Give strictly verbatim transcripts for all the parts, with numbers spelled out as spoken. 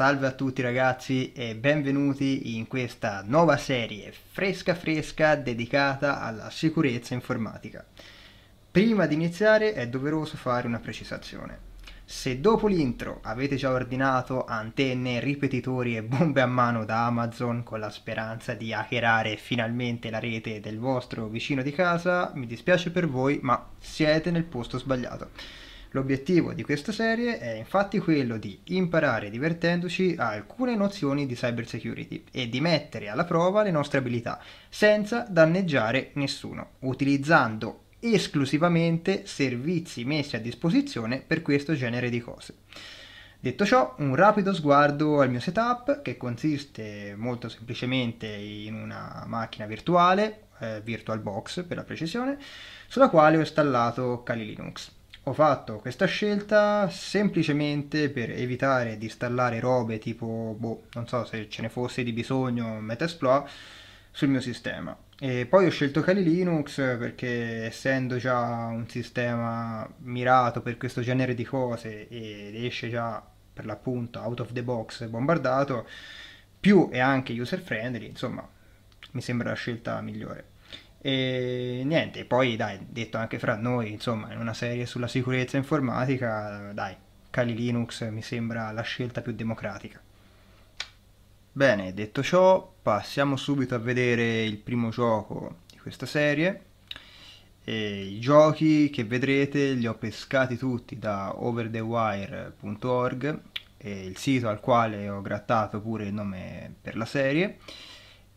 Salve a tutti ragazzi e benvenuti in questa nuova serie fresca fresca dedicata alla sicurezza informatica. Prima di iniziare è doveroso fare una precisazione. Se dopo l'intro avete già ordinato antenne, ripetitori e bombe a mano da Amazon con la speranza di hackerare finalmente la rete del vostro vicino di casa, mi dispiace per voi ma siete nel posto sbagliato. L'obiettivo di questa serie è infatti quello di imparare divertendoci alcune nozioni di cyber security e di mettere alla prova le nostre abilità senza danneggiare nessuno, utilizzando esclusivamente servizi messi a disposizione per questo genere di cose. Detto ciò, un rapido sguardo al mio setup, che consiste molto semplicemente in una macchina virtuale, eh, VirtualBox per la precisione, sulla quale ho installato Kali Linux. Ho fatto questa scelta semplicemente per evitare di installare robe tipo, boh, non so se ce ne fosse di bisogno, Metasploit, sul mio sistema. E poi ho scelto Kali Linux perché, essendo già un sistema mirato per questo genere di cose ed esce già per l'appunto out of the box bombardato, più è anche user friendly, insomma mi sembra la scelta migliore. E niente, poi dai, detto anche fra noi, insomma, in una serie sulla sicurezza informatica, dai, Kali Linux mi sembra la scelta più democratica. Bene, detto ciò, passiamo subito a vedere il primo gioco di questa serie. E i giochi che vedrete li ho pescati tutti da over the wire punto org, il sito al quale ho grattato pure il nome per la serie.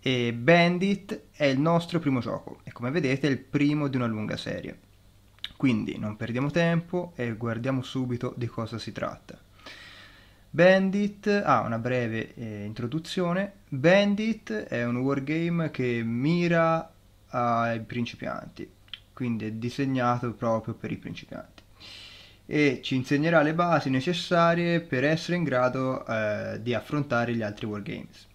E Bandit è il nostro primo gioco e, come vedete, è il primo di una lunga serie, quindi non perdiamo tempo e guardiamo subito di cosa si tratta. Bandit ha ah, una breve eh, introduzione. Bandit è un wargame che mira ai principianti, quindi è disegnato proprio per i principianti e ci insegnerà le basi necessarie per essere in grado eh, di affrontare gli altri wargames.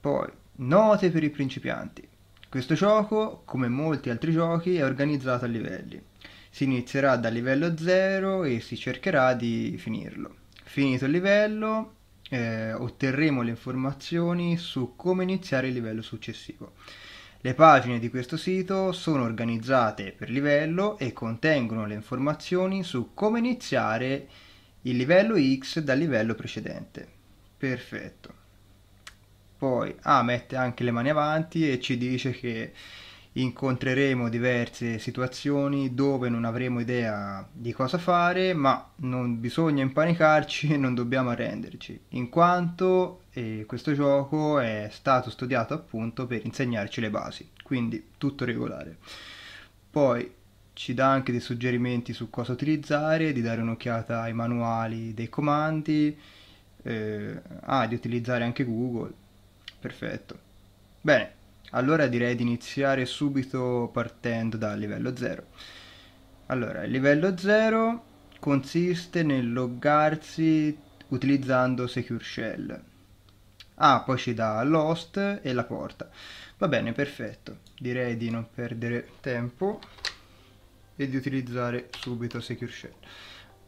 Poi, note per i principianti. Questo gioco, come molti altri giochi, è organizzato a livelli. Si inizierà dal livello zero e si cercherà di finirlo. Finito il livello, eh, otterremo le informazioni su come iniziare il livello successivo. Le pagine di questo sito sono organizzate per livello e contengono le informazioni su come iniziare il livello X dal livello precedente. Perfetto. Poi ah, mette anche le mani avanti e ci dice che incontreremo diverse situazioni dove non avremo idea di cosa fare, ma non bisogna impanicarci e non dobbiamo arrenderci, in quanto eh, questo gioco è stato studiato appunto per insegnarci le basi, quindi tutto regolare. Poi ci dà anche dei suggerimenti su cosa utilizzare, di dare un'occhiata ai manuali dei comandi, eh, ah, di utilizzare anche Google. Perfetto. Bene, allora direi di iniziare subito partendo dal livello zero. Allora, il livello zero consiste nel loggarsi utilizzando Secure Shell. Ah, poi ci dà l'host e la porta. Va bene, perfetto. Direi di non perdere tempo e di utilizzare subito Secure Shell.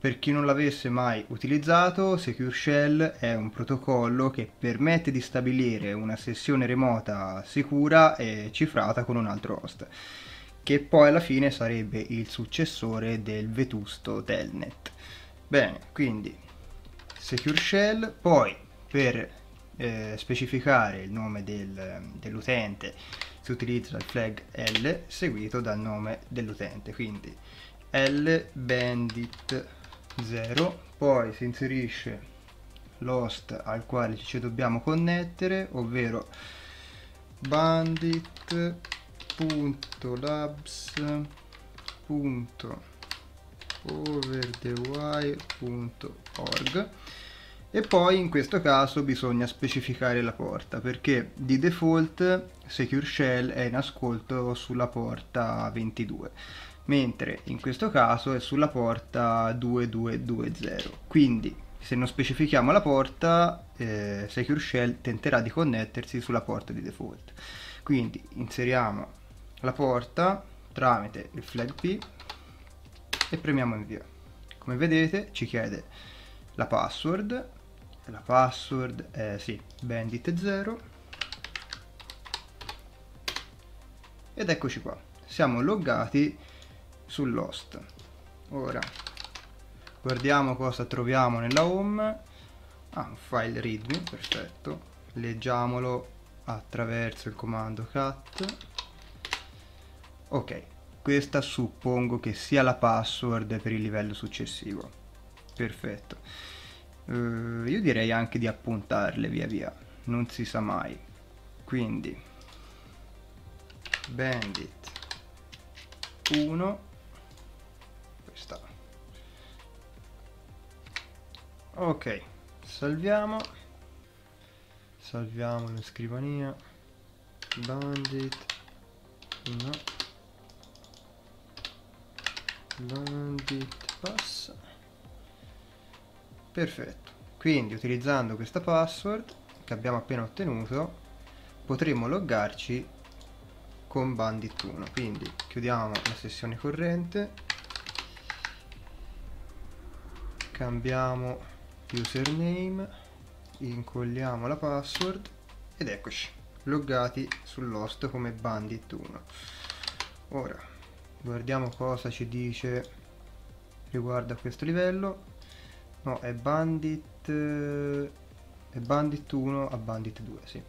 Per chi non l'avesse mai utilizzato, Secure Shell è un protocollo che permette di stabilire una sessione remota sicura e cifrata con un altro host, che poi alla fine sarebbe il successore del vetusto Telnet. Bene, quindi Secure Shell, poi per eh, specificare il nome del, dell'utente si utilizza il flag L seguito dal nome dell'utente, quindi lbandit zero, poi si inserisce l'host al quale ci dobbiamo connettere, ovvero bandit punto labs punto overthewire punto org e poi in questo caso bisogna specificare la porta, perché di default Secure Shell è in ascolto sulla porta ventidue, mentre in questo caso è sulla porta ventidue venti. Quindi se non specifichiamo la porta, eh, Secure Shell tenterà di connettersi sulla porta di default. Quindi inseriamo la porta tramite il flag P e premiamo invia. Come vedete ci chiede la password la password è sì, bandit zero, ed eccoci qua, siamo loggati sull'host. Ora guardiamo cosa troviamo nella home. Ah, un file readme, perfetto, leggiamolo attraverso il comando cat. Ok, questa suppongo che sia la password per il livello successivo, perfetto. Uh, io direi anche di appuntarle via via, non si sa mai, quindi bandit uno, questa. Ok, salviamo, salviamo la scrivania, bandit uno, bandit pass. Perfetto, quindi utilizzando questa password che abbiamo appena ottenuto potremo loggarci con bandit uno. Quindi chiudiamo la sessione corrente, cambiamo username, incolliamo la password ed eccoci loggati sull'host come bandit uno. Ora guardiamo cosa ci dice riguardo a questo livello. No, è bandit, è bandit uno a bandit due, sì.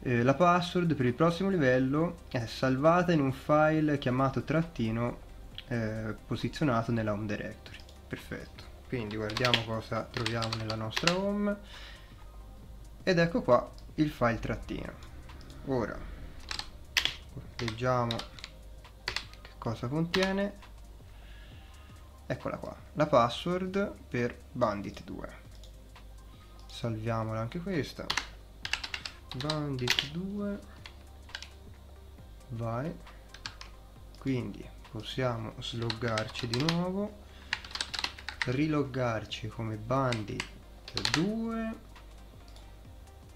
Eh, la password per il prossimo livello è salvata in un file chiamato trattino eh, posizionato nella home directory. Perfetto, quindi guardiamo cosa troviamo nella nostra home ed ecco qua il file trattino. Ora leggiamo che cosa contiene. Eccola qua, la password per bandit due. Salviamola anche questa. bandit due. Vai. Quindi possiamo sloggarci di nuovo, riloggarci come bandit due.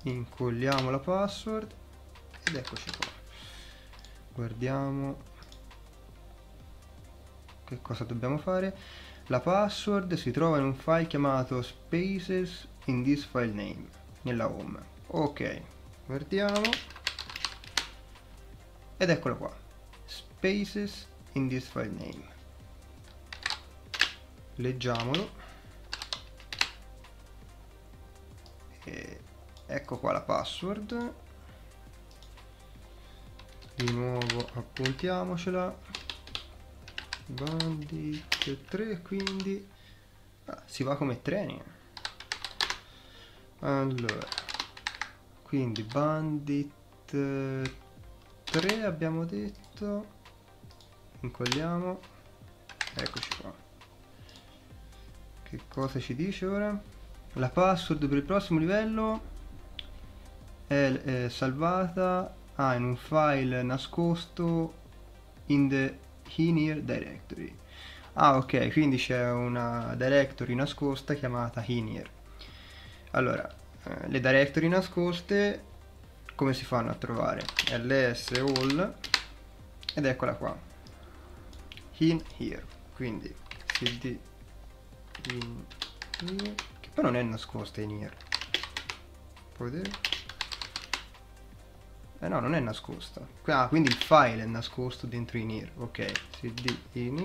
Incolliamo la password ed eccoci qua. Guardiamo che cosa dobbiamo fare. La password si trova in un file chiamato spaces in this file name nella home. Ok, guardiamo ed eccola qua, spaces in this file name, leggiamolo e ecco qua la password. Di nuovo appuntiamocela, bandit tre, quindi ah, si va come training. Allora, quindi bandit tre abbiamo detto, incolliamo, eccoci qua. Che cosa ci dice ora? La password per il prossimo livello è, è salvata ah, in un file nascosto in the Here directory. Ah, ok, quindi c'è una directory nascosta chiamata here. Allora, eh, le directory nascoste come si fanno a trovare? Ls all ed eccola qua, in here, quindi cd in here, che poi non è nascosta in here, puoi vedere? Eh no, non è nascosta. Ah, quindi il file è nascosto dentro in here. Ok, cd in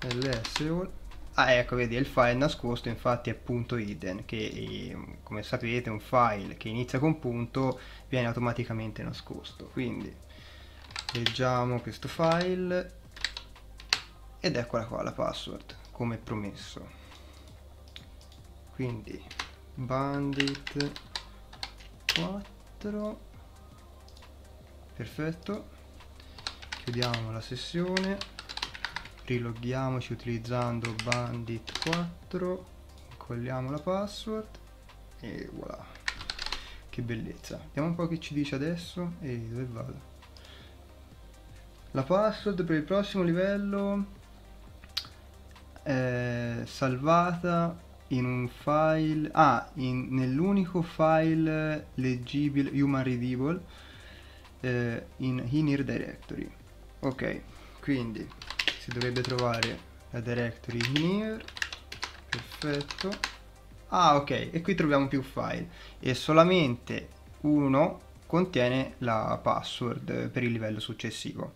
here, ls all. Ah, ecco, vedi, è il file nascosto, infatti è punto hidden, che come sapete un file che inizia con punto viene automaticamente nascosto. Quindi leggiamo questo file ed eccola qua la password come promesso. Quindi bandit quattro. Perfetto, chiudiamo la sessione, riloghiamoci utilizzando bandit quattro, incolliamo la password e voilà, che bellezza. Vediamo un po' che ci dice adesso e dove vado. La password per il prossimo livello è salvata in un file, ah, nell'unico file leggibile, human readable, eh, in here directory. Ok, quindi si dovrebbe trovare la directory here, perfetto, Ah, ok, e qui troviamo più file e solamente uno contiene la password per il livello successivo.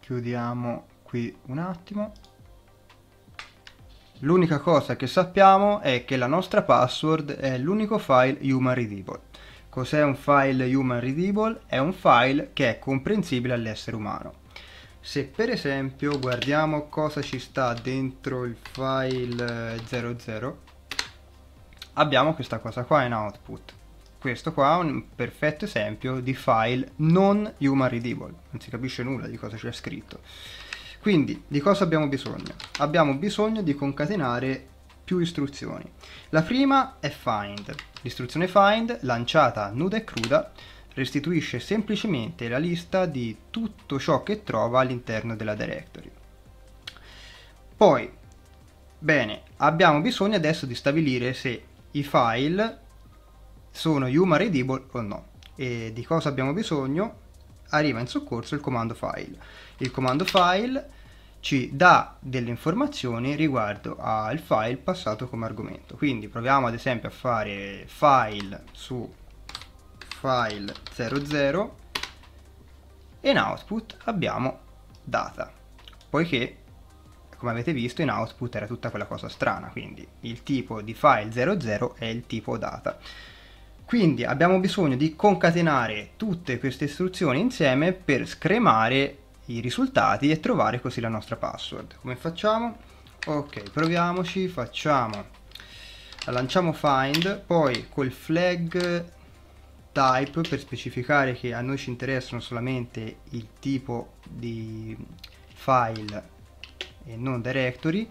Chiudiamo qui un attimo. L'unica cosa che sappiamo è che la nostra password è l'unico file human readable. Cos'è un file human readable? È un file che è comprensibile all'essere umano. Se per esempio guardiamo cosa ci sta dentro il file zero zero, abbiamo questa cosa qua in output. Questo qua è un perfetto esempio di file non human readable, non si capisce nulla di cosa c'è scritto. Quindi di cosa abbiamo bisogno? Abbiamo bisogno di concatenare più istruzioni. La prima è find. L'istruzione find, lanciata nuda e cruda, restituisce semplicemente la lista di tutto ciò che trova all'interno della directory. Poi, bene, abbiamo bisogno adesso di stabilire se i file sono human readable o no, e di cosa abbiamo bisogno? Arriva in soccorso il comando file. Il comando file ci dà delle informazioni riguardo al file passato come argomento. Quindi proviamo ad esempio a fare file su file zero zero e in output abbiamo data, poiché come avete visto in output era tutta quella cosa strana, quindi il tipo di file zero zero è il tipo data. Quindi abbiamo bisogno di concatenare tutte queste istruzioni insieme per scremare i risultati e trovare così la nostra password. Come facciamo? Ok, proviamoci, facciamo, lanciamo find, poi col flag type per specificare che a noi ci interessano solamente il tipo di file e non directory,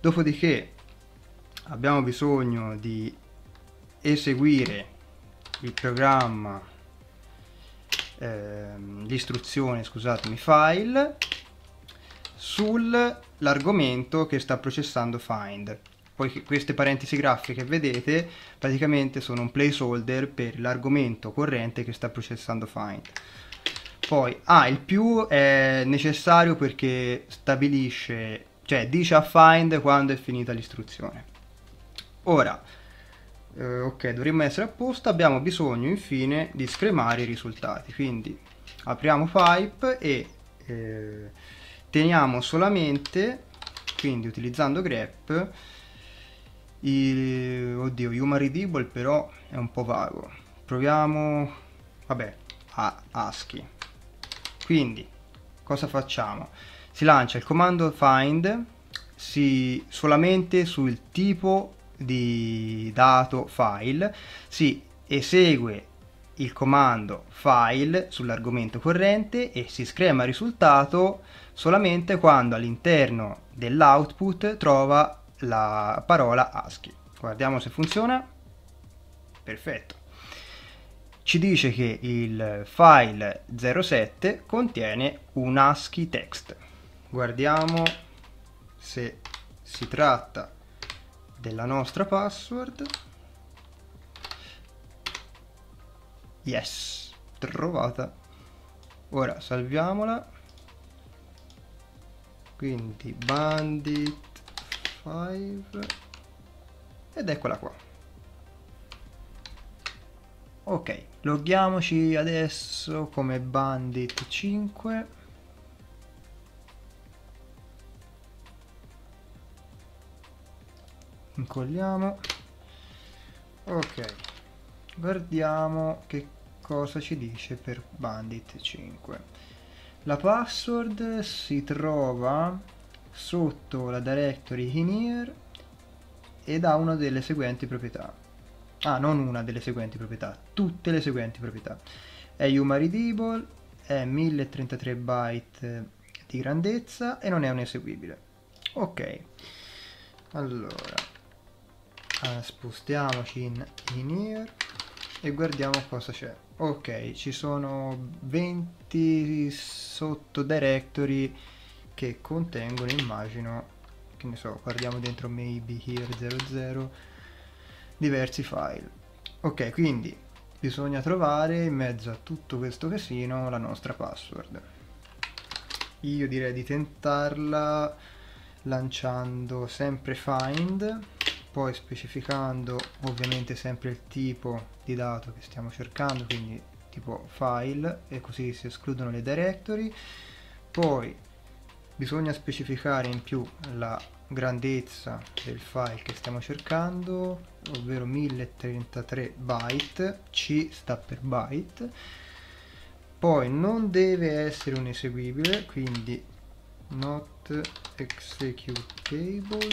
dopodiché abbiamo bisogno di eseguire il programma, ehm, l'istruzione, scusatemi, file sull'argomento che sta processando find. Poi queste parentesi grafiche che vedete praticamente sono un placeholder per l'argomento corrente che sta processando find. Poi ah, il più è necessario perché stabilisce, cioè dice a find quando è finita l'istruzione. Ora Uh, ok, dovremmo essere a posto. Abbiamo bisogno infine di scremare i risultati, quindi apriamo pipe e eh, teniamo solamente, quindi utilizzando grep, il, oddio, human readable però è un po' vago, proviamo, vabbè, a ASCII. Quindi cosa facciamo? Si lancia il comando find si, solamente sul tipo di dato file, si esegue il comando file sull'argomento corrente e si screma il risultato solamente quando all'interno dell'output trova la parola ASCII. Guardiamo se funziona. Perfetto, ci dice che il file zero sette contiene un ASCII text. Guardiamo se si tratta della nostra password. Yes, trovata. Ora salviamola, quindi bandit cinque ed eccola qua. Ok, loghiamoci adesso come bandit cinque. Incolliamo. Ok, guardiamo che cosa ci dice per bandit cinque. La password si trova sotto la directory in here ed ha una delle seguenti proprietà. Ah, non una delle seguenti proprietà, tutte le seguenti proprietà. È human readable, è mille e trentatré byte di grandezza e non è un eseguibile. Ok, allora spostiamoci in, in here e guardiamo cosa c'è. Ok, ci sono venti sotto directory che contengono, immagino, che ne so, guardiamo dentro maybe here zero zero, diversi file. Ok, quindi bisogna trovare in mezzo a tutto questo casino la nostra password. Io direi di tentarla lanciando sempre find, poi specificando ovviamente sempre il tipo di dato che stiamo cercando, quindi tipo file, e così si escludono le directory. Poi bisogna specificare in più la grandezza del file che stiamo cercando, ovvero mille e trentatré byte, C sta per byte. Poi non deve essere un eseguibile, quindi not executable.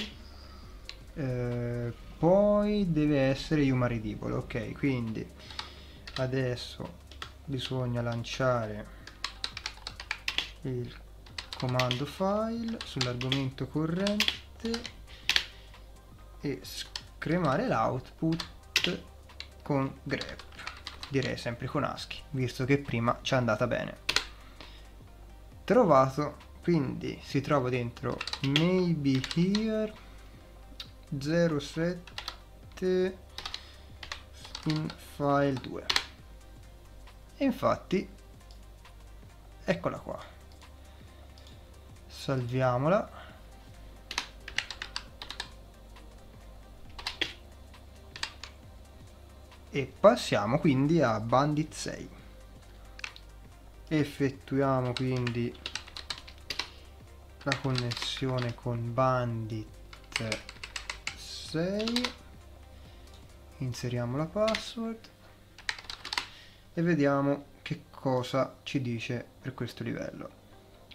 Eh, poi deve essere human readable. Ok, quindi adesso bisogna lanciare il comando file sull'argomento corrente e scremare l'output con grep, direi sempre con ASCII visto che prima ci è andata bene. Trovato, quindi si trova dentro maybe here zero sette in file due, e infatti eccola qua. Salviamola, e passiamo quindi a Bandit sei. Effettuiamo quindi la connessione con Bandit sei, inseriamo la password e vediamo che cosa ci dice per questo livello.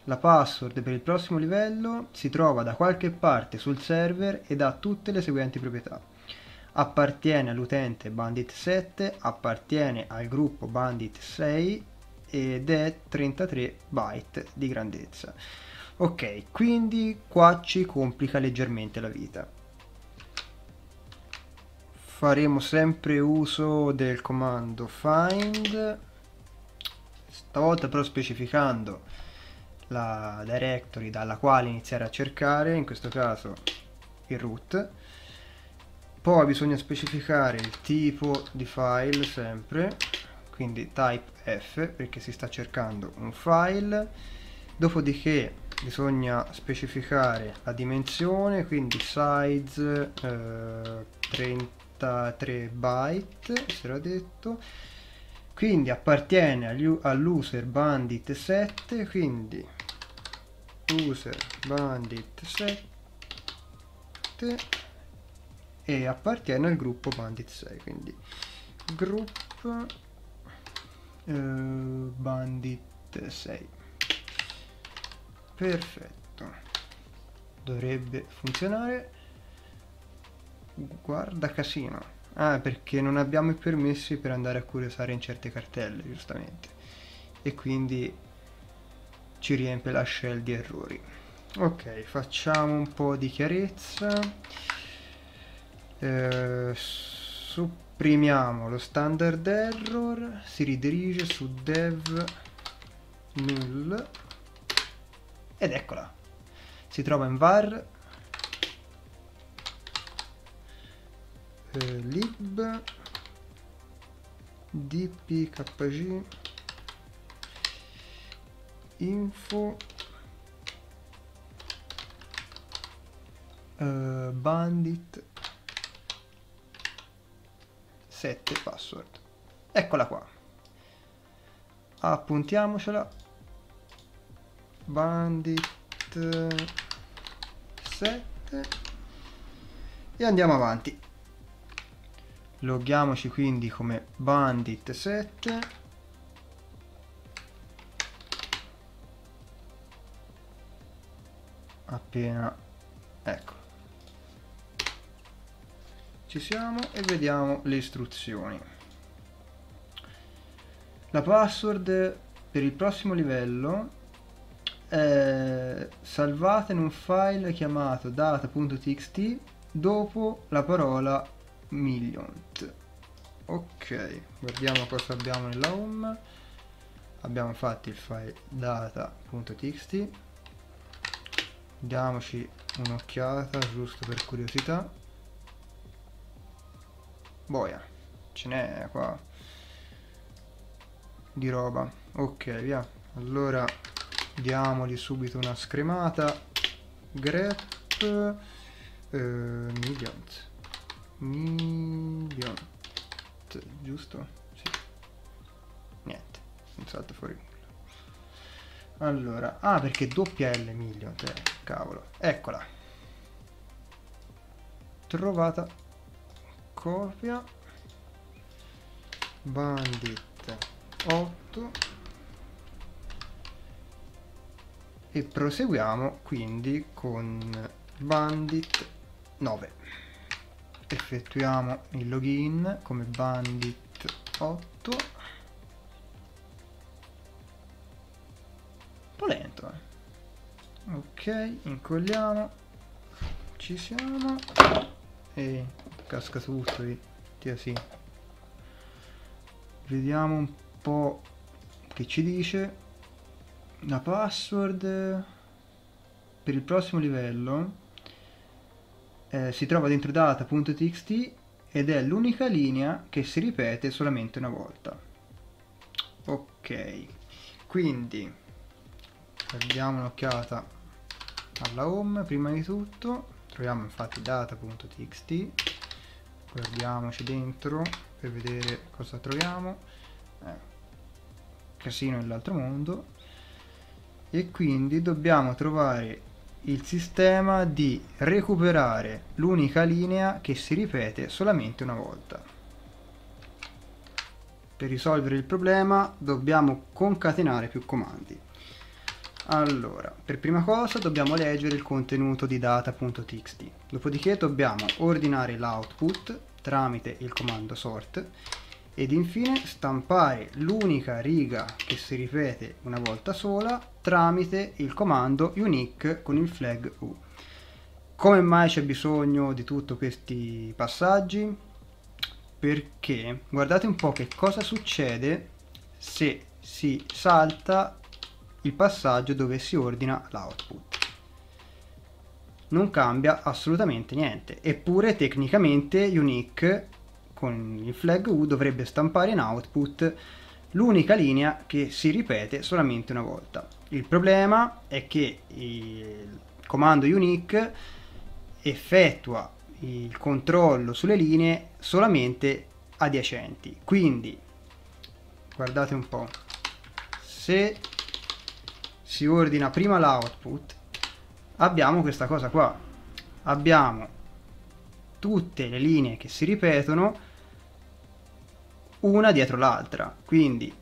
La password per il prossimo livello si trova da qualche parte sul server ed ha tutte le seguenti proprietà. Appartiene all'utente Bandit sette, appartiene al gruppo Bandit sei ed è trentatré byte di grandezza. Ok, quindi qua ci complica leggermente la vita. Faremo sempre uso del comando find, stavolta però specificando la directory dalla quale iniziare a cercare, in questo caso il root. Poi bisogna specificare il tipo di file sempre, quindi type F perché si sta cercando un file. Dopodiché bisogna specificare la dimensione, quindi size eh, trentatré byte, se l'ho detto. Quindi appartiene all'user Bandit sette, quindi user Bandit sette, e appartiene al gruppo Bandit sei, quindi group eh, Bandit sei. Perfetto, dovrebbe funzionare. Guarda casino. Ah, perché non abbiamo i permessi per andare a curiosare in certe cartelle, giustamente, e quindi ci riempie la shell di errori. Ok, facciamo un po' di chiarezza. Eh, supprimiamo lo standard error, si ridirige su dev null ed eccola, si trova in var lib dpkg info uh, bandit sette password. Eccola qua, appuntiamocela, bandit sette, e andiamo avanti. Loghiamoci quindi come Bandit sette, appena ecco ci siamo, e vediamo le istruzioni. La password per il prossimo livello è salvata in un file chiamato data punto t x t dopo la parola million. Ok, guardiamo cosa abbiamo nella home. Abbiamo fatto il file data punto t x t, diamoci un'occhiata giusto per curiosità. Boia, ce n'è qua di roba. Ok, via, allora diamogli subito una scremata grep eh, miliant miliant giusto? Sì. Niente, non salta fuori nulla. Allora, ah, perché doppia L miliant, eh, cavolo, eccola, trovata. Copia Bandit otto e proseguiamo quindi con Bandit nove. Effettuiamo il login come Bandit otto. Un po' lento, eh. Ok, incolliamo, ci siamo e casca tutto di T S I. Vediamo un po' che ci dice. La password per il prossimo livello eh, si trova dentro data punto t x t ed è l'unica linea che si ripete solamente una volta. Ok, quindi diamo un'occhiata alla home prima di tutto. Troviamo infatti data punto t x t, guardiamoci dentro per vedere cosa troviamo. Eh, casino nell'altro mondo. E quindi dobbiamo trovare il sistema di recuperare l'unica linea che si ripete solamente una volta. Per risolvere il problema dobbiamo concatenare più comandi. Allora, per prima cosa dobbiamo leggere il contenuto di data punto t x t, dopodiché dobbiamo ordinare l'output tramite il comando sort ed infine stampare l'unica riga che si ripete una volta sola tramite il comando unique con il flag u. Come mai c'è bisogno di tutti questi passaggi? Perché guardate un po' che cosa succede se si salta il passaggio dove si ordina l'output. Non cambia assolutamente niente, eppure tecnicamente unique con il flag u dovrebbe stampare in output l'unica linea che si ripete solamente una volta. Il problema è che il comando unique effettua il controllo sulle linee solamente adiacenti, quindi guardate un po', se si ordina prima l'output abbiamo questa cosa qua, abbiamo tutte le linee che si ripetono una dietro l'altra, quindi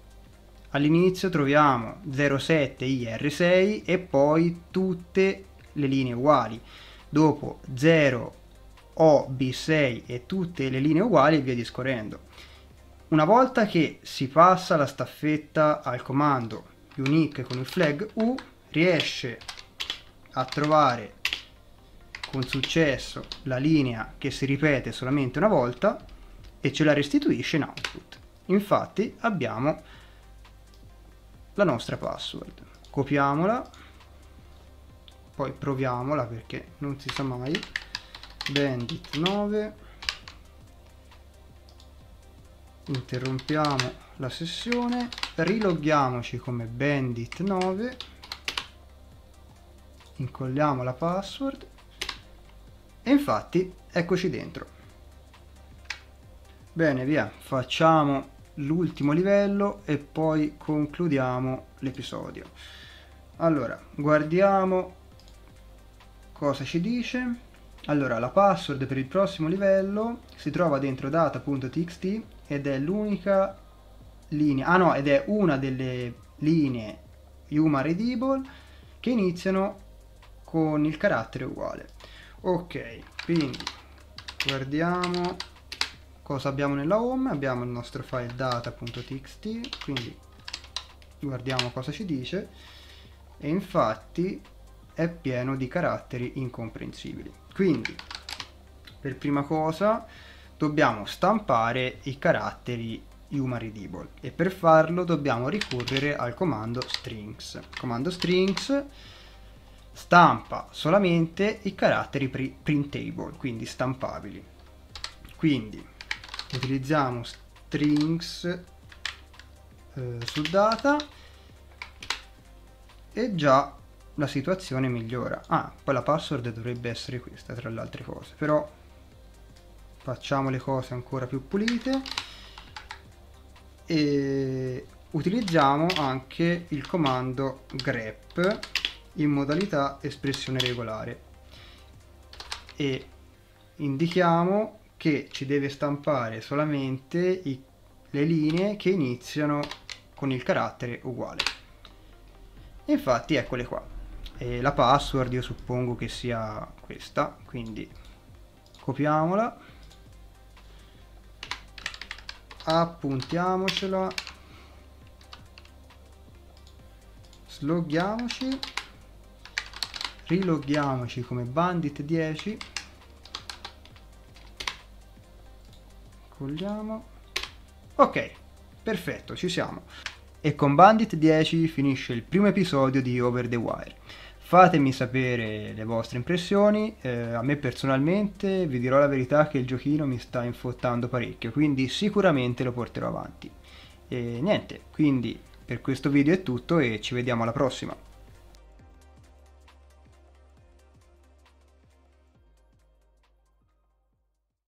all'inizio troviamo zero sette i r sei e poi tutte le linee uguali, dopo zero o b sei e tutte le linee uguali e via discorrendo. Una volta che si passa la staffetta al comando unique con il flag u, riesce a trovare con successo la linea che si ripete solamente una volta e ce la restituisce in output. Infatti abbiamo la nostra password, copiamola, poi proviamola perché non si sa mai. Bandit nove, interrompiamo la sessione, riloghiamoci come Bandit nove, incolliamo la password e infatti eccoci dentro. Bene, via, facciamo l'ultimo livello e poi concludiamo l'episodio. Allora, guardiamo cosa ci dice. Allora, la password per il prossimo livello si trova dentro data punto t x t ed è l'unica linea, ah no, ed è una delle linee human readable che iniziano con il carattere uguale. Ok, quindi guardiamo cosa abbiamo nella home. Abbiamo il nostro file data punto t x t, quindi guardiamo cosa ci dice e infatti è pieno di caratteri incomprensibili. Quindi per prima cosa dobbiamo stampare i caratteri human readable e per farlo dobbiamo ricorrere al comando strings. Il comando strings stampa solamente i caratteri printable, quindi stampabili. Quindi utilizziamo strings eh, su data e già la situazione migliora. Ah, poi la password dovrebbe essere questa, tra le altre cose, però facciamo le cose ancora più pulite e utilizziamo anche il comando grep in modalità espressione regolare e indichiamo che ci deve stampare solamente i, le linee che iniziano con il carattere uguale. E infatti eccole qua. E la password io suppongo che sia questa, quindi copiamola, appuntiamocela, sloghiamoci, riloghiamoci come bandit dieci, cogliamo, ok, perfetto, ci siamo. E con bandit dieci finisce il primo episodio di Over the Wire. Fatemi sapere le vostre impressioni, eh, a me personalmente vi dirò la verità che il giochino mi sta infottando parecchio, quindi sicuramente lo porterò avanti. E niente, quindi per questo video è tutto e ci vediamo alla prossima.